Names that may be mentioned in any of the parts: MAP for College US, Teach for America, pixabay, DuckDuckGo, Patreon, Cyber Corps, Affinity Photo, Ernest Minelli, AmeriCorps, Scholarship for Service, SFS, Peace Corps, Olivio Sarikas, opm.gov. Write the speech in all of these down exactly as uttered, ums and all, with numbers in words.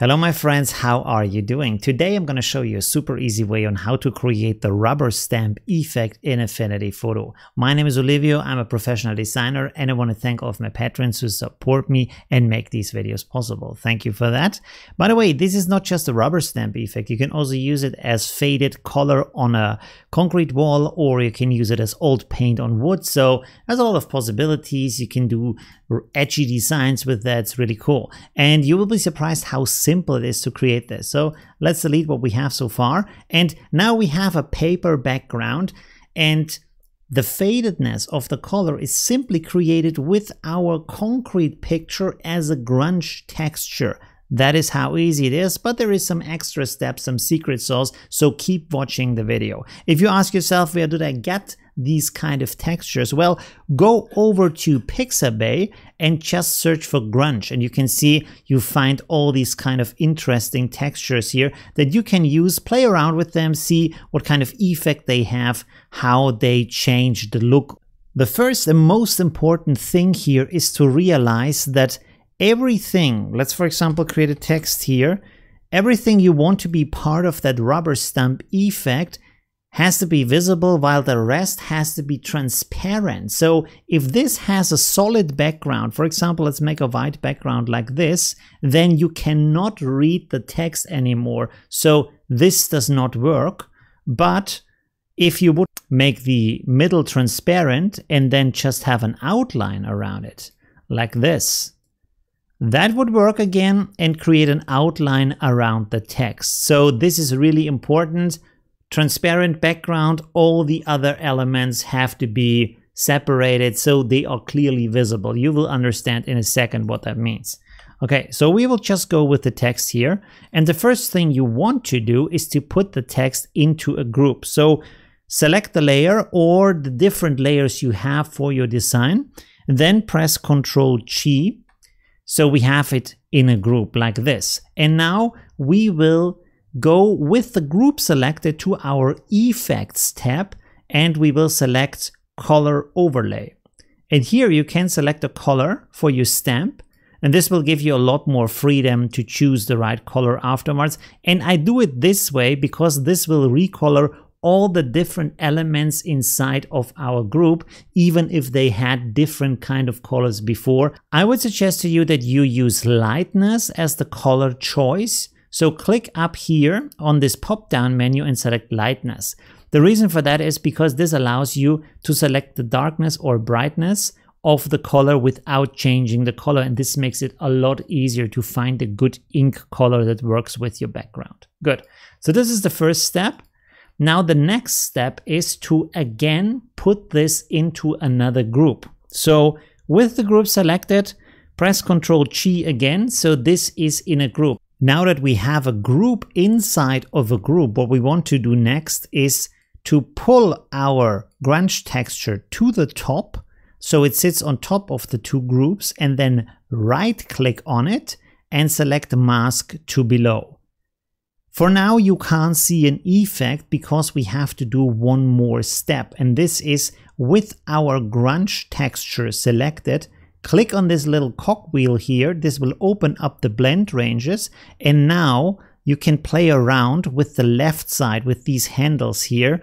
Hello my friends, how are you doing? Today I'm going to show you a super easy way on how to create the rubber stamp effect in Affinity Photo. My name is Olivio, I'm a professional designer and I want to thank all of my patrons who support me and make these videos possible. Thank you for that. By the way, this is not just a rubber stamp effect, you can also use it as faded color on a concrete wall, or you can use it as old paint on wood. So there's a lot of possibilities, you can do edgy designs with that, it's really cool. And you will be surprised how simple it is to create this. So let's delete what we have so far. And now we have a paper background and the fadedness of the color is simply created with our concrete picture as a grunge texture. That is how easy it is, but there is some extra steps, some secret sauce, so keep watching the video. If you ask yourself, where did I get these kind of textures? Well, go over to Pixabay and just search for grunge, and you can see you find all these kind of interesting textures here that you can use, play around with them, see what kind of effect they have, how they change the look. The first and most important thing here is to realize that everything, let's for example create a text here, everything you want to be part of that rubber stamp effect has to be visible while the rest has to be transparent. So if this has a solid background, for example, let's make a white background like this, then you cannot read the text anymore. So this does not work. But if you would make the middle transparent and then just have an outline around it like this, that would work again and create an outline around the text. So this is really important. Transparent background, all the other elements have to be separated so they are clearly visible. You will understand in a second what that means. Okay, so we will just go with the text here. And the first thing you want to do is to put the text into a group. So select the layer or the different layers you have for your design, then press control G. So we have it in a group like this. And now we will go with the group selected to our Effects tab and we will select Color Overlay. And here you can select a color for your stamp. And this will give you a lot more freedom to choose the right color afterwards. And I do it this way because this will recolor all the different elements inside of our group, even if they had different kind of colors before. I would suggest to you that you use lightness as the color choice. So click up here on this pop-down menu and select lightness. The reason for that is because this allows you to select the darkness or brightness of the color without changing the color, and this makes it a lot easier to find a good ink color that works with your background. Good. So this is the first step. Now the next step is to again put this into another group. So with the group selected, press control G again, so this is in a group. Now that we have a group inside of a group, what we want to do next is to pull our grunge texture to the top, so it sits on top of the two groups, and then right click on it and select mask to below. For now, you can't see an effect because we have to do one more step, and this is with our grunge texture selected. Click on this little cogwheel here. This will open up the blend ranges, and now you can play around with the left side with these handles here.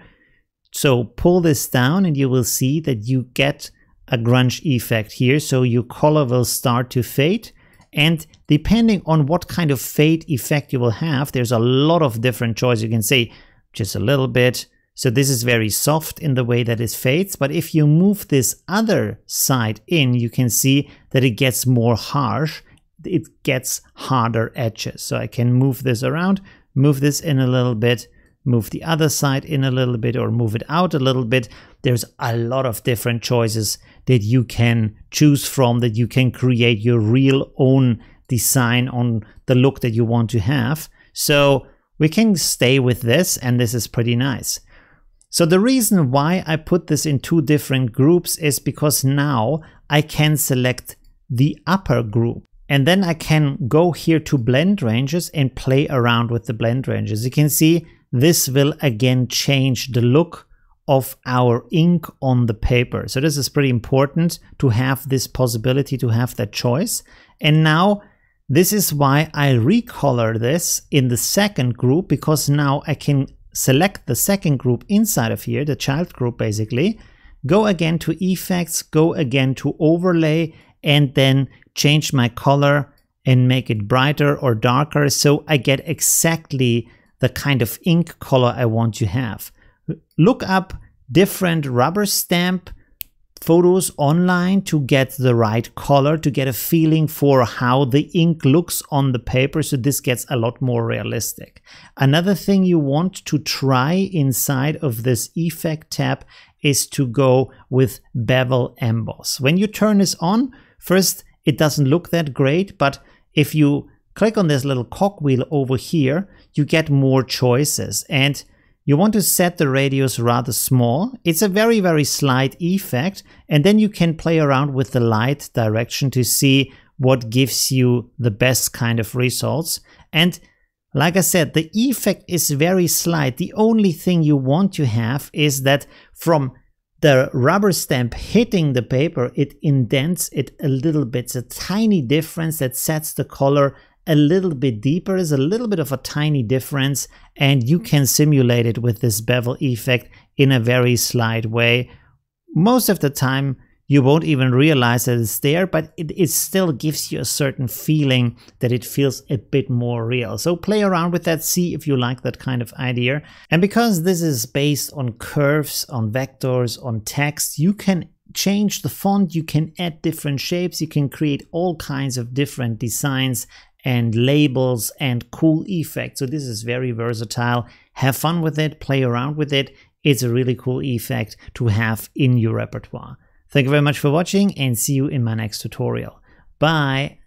So pull this down and you will see that you get a grunge effect here. So your color will start to fade. And depending on what kind of fade effect you will have, there's a lot of different choices. You can say just a little bit. So this is very soft in the way that it fades. But if you move this other side in, you can see that it gets more harsh. It gets harder edges. So I can move this around, move this in a little bit, move the other side in a little bit, or move it out a little bit. There's a lot of different choices that you can choose from, that you can create your real own design on the look that you want to have. So we can stay with this, and this is pretty nice. So the reason why I put this in two different groups is because now I can select the upper group. And then I can go here to blend ranges and play around with the blend ranges. You can see this will again change the look of our ink on the paper. So this is pretty important to have this possibility, to have that choice. And now This is why I recolor this in the second group, because now I can select the second group inside of here, the child group basically, go again to effects, go again to overlay, and then change my color and make it brighter or darker so I get exactly the kind of ink color I want to have. Look up different rubber stamp photos online to get the right color, to get a feeling for how the ink looks on the paper, so this gets a lot more realistic. Another thing you want to try inside of this effect tab is to go with bevel emboss. When you turn this on, first it doesn't look that great, but if you click on this little cogwheel over here, you get more choices, and you want to set the radius rather small. It's a very, very slight effect, and then you can play around with the light direction to see what gives you the best kind of results. And like I said, the effect is very slight. The only thing you want to have is that from the rubber stamp hitting the paper, it indents it a little bit. It's a tiny difference that sets the color a little bit deeper, is a little bit of a tiny difference, and you can simulate it with this bevel effect in a very slight way. Most of the time you won't even realize that it's there, but it, it still gives you a certain feeling that it feels a bit more real. So play around with that, see if you like that kind of idea. And because this is based on curves, on vectors, on text, you can change the font, you can add different shapes, you can create all kinds of different designs and labels and cool effects. So this is very versatile. Have fun with it, play around with it. It's a really cool effect to have in your repertoire. Thank you very much for watching, and see you in my next tutorial. Bye.